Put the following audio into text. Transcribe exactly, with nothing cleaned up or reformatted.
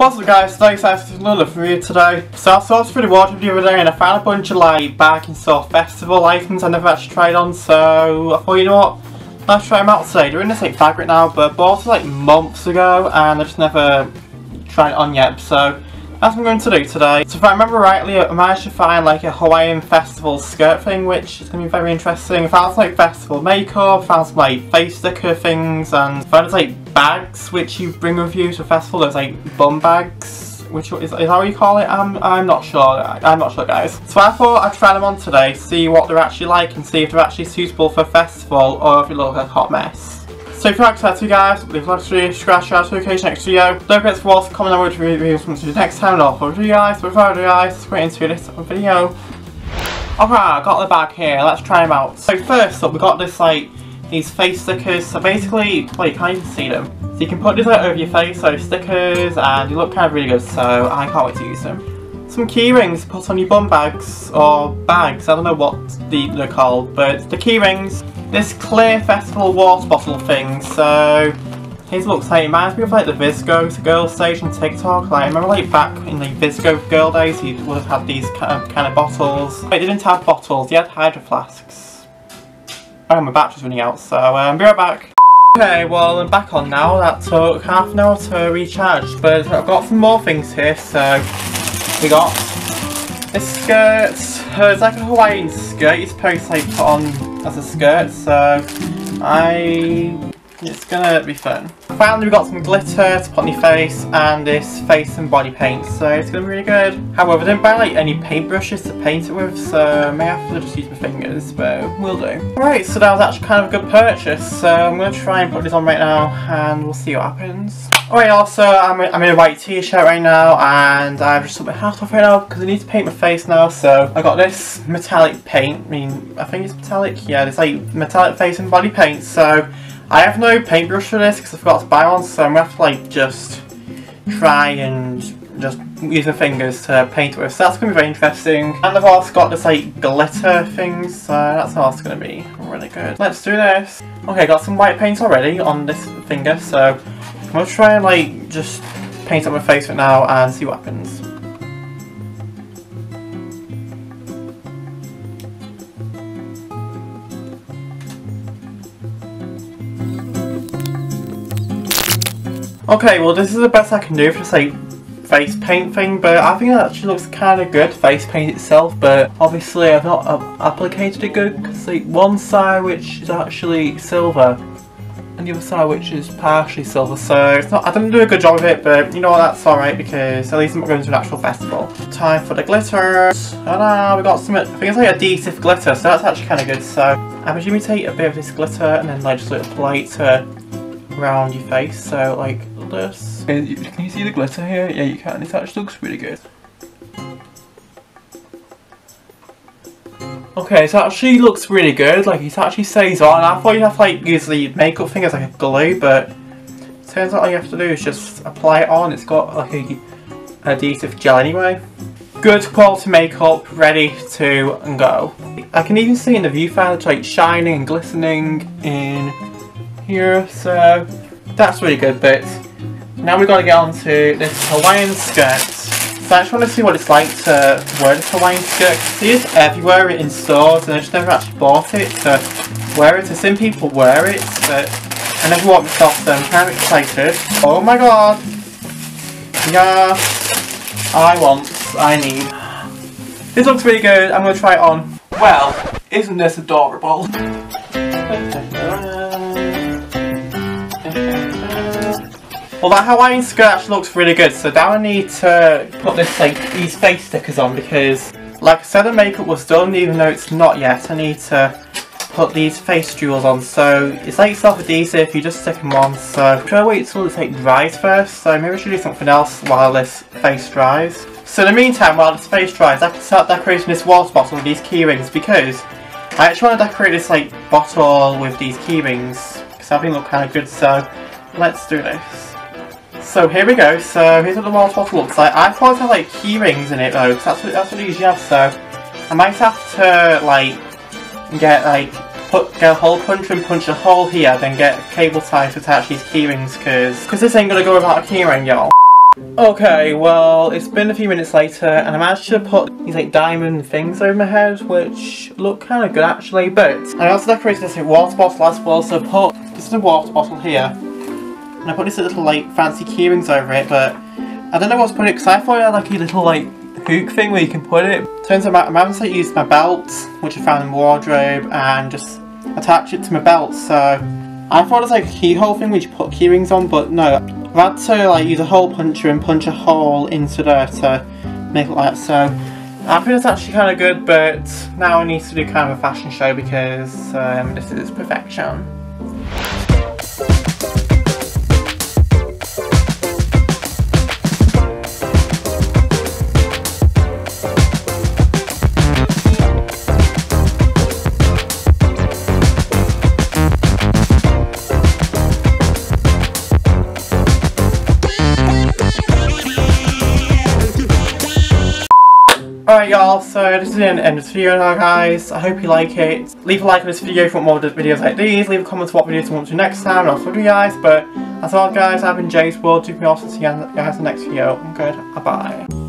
What's up guys, today's episode is another for you today. So I searched through the wardrobe the other day and I found a bunch of like bag and sort of festival items I never actually tried on, so I thought, you know what, let's try them out today. They're in this like bag right now, but I bought it like months ago and I just never tried it on yet, so that's what I'm going to do today. So if I remember rightly, I managed to find like a Hawaiian festival skirt thing, which is going to be very interesting. I found some like festival makeup, found some like face sticker things, and found like bags which you bring with you to a festival. There's like bum bags, which is, is that what you call it? I'm, I'm not sure, I'm not sure guys. So I thought I'd try them on today, see what they're actually like and see if they're actually suitable for a festival or if they look like a hot mess. So if you like that too guys, leave a like to the subscribe to the occasion next video. Don't forget to watch, comment on which reviews from the next time and all for you guys. But before you guys, straight into this video. Alright, I got the bag here, let's try them out. So first up we got this like, these face stickers. So basically, well you can't even see them. So you can put this like over your face, so stickers, and they look kind of really good, so I can't wait to use them. Some key rings put on your bum bags, or bags, I don't know what they're called, but the key rings. This clear festival water bottle thing, so his looks like it reminds me of like the Visco girl stage on TikTok. Like I remember like back in the Visco girl days, he would have had these kind of, kind of bottles. Wait, they didn't have bottles, they had hydro flasks. Oh, my battery's running out, so um, be right back. Okay, well I'm back on now. That took half an hour to recharge, but I've got some more things here. So we got this skirt. Uh, it's like a Hawaiian skirt. You're supposed to like put on as a skirt, so I... it's gonna be fun. Finally we got some glitter to put on your face and this face and body paint, so it's gonna be really good. However, I didn't buy like any paintbrushes to paint it with, so I may have to just use my fingers, but we'll do. Alright, so that was actually kind of a good purchase, so I'm gonna try and put this on right now and we'll see what happens. Alright, also I'm, I'm in a white t-shirt right now and I've just took my hat off right now because I need to paint my face now, so I got this metallic paint. I mean, I think it's metallic, yeah, it's like metallic face and body paint, so I have no paintbrush for this because I forgot to buy one, so I'm going to have to like just try and just use my fingers to paint it with, so that's going to be very interesting. And I've also got this like glitter thing, so that's how it's going to be really good. Let's do this. Okay, got some white paint already on this finger, so I'm going to try and like just paint on my face right now and see what happens. Okay, well this is the best I can do for this like face paint thing, but I think it actually looks kind of good, face paint itself, but obviously I've not uh, applicated it good, because like one side which is actually silver, and the other side which is partially silver, so it's not, I didn't do a good job of it, but you know what, that's alright, because at least I'm not going to an actual festival. Time for the glitter. Ta-da, we got some, I think it's like adhesive glitter, so that's actually kind of good, so I'm assuming take a bit of this glitter and then like just apply it to around your face, so like this. Can you, can you see the glitter here? Yeah, you can. This actually looks really good. Okay, so it actually looks really good. Like, it actually stays on. I thought you'd have to like use the makeup thing as like a glue, but it turns out all you have to do is just apply it on. It's got like a adhesive gel anyway. Good quality makeup, ready to go. I can even see in the viewfinder it's like shining and glistening in here, so that's really good. But now we've got to get on to this Hawaiian skirt. So I just want to see what it's like to wear this Hawaiian skirt. See, it's everywhere in stores and I just never actually bought it to wear it. I've seen people wear it, but I never wore it myself, so I'm kind of excited. Oh my god! Yeah, I want, I need. This looks really good, I'm going to try it on. Well, isn't this adorable? Well, that Hawaiian skirt actually looks really good, so now I need to put this like these face stickers on because, like I said, the makeup was done, even though it's not yet. I need to put these face jewels on, so it's like self-adhesive, you just stick them on, so should I wait till it's like dries first, so maybe I should do something else while this face dries. So in the meantime, while this face dries, I can start decorating this water bottle with these key rings because I actually want to decorate this like bottle with these key rings because I think they look kind of good, so let's do this. So here we go, so here's what the water bottle looks like. I thought it had like key rings in it though, because that's what, that's what it usually has, so I might have to like get like put get a hole puncher and punch a hole here, then get cable ties to attach these key rings, because this ain't gonna go without a key ring, y'all. Okay, well, it's been a few minutes later and I managed to put these like diamond things over my head, which look kind of good actually, but I also decorated this like water bottle as well, so I put, this is a water bottle here, and I put these little like fancy keyrings over it, but I don't know what to put it, because I thought I had like a little like hook thing where you can put it. Turns out I'm having to like, use my belt, which I found in the wardrobe, and just attach it to my belt, so I thought it was like a keyhole thing where you put keyrings on, but no. I've had to like use a hole puncher and punch a hole into there to make it like that, so I think it's actually kind of good, but now I need to do kind of a fashion show because um, this is its perfection. Alright y'all, so this is the end of this video now guys, I hope you like it. Leave a like on this video if you want more videos like these, leave a comment what videos you want to do next time, and I'll see you guys, but as well guys, I've been Ja's World, do me awesome, see you guys in the next video, I'm good, bye bye.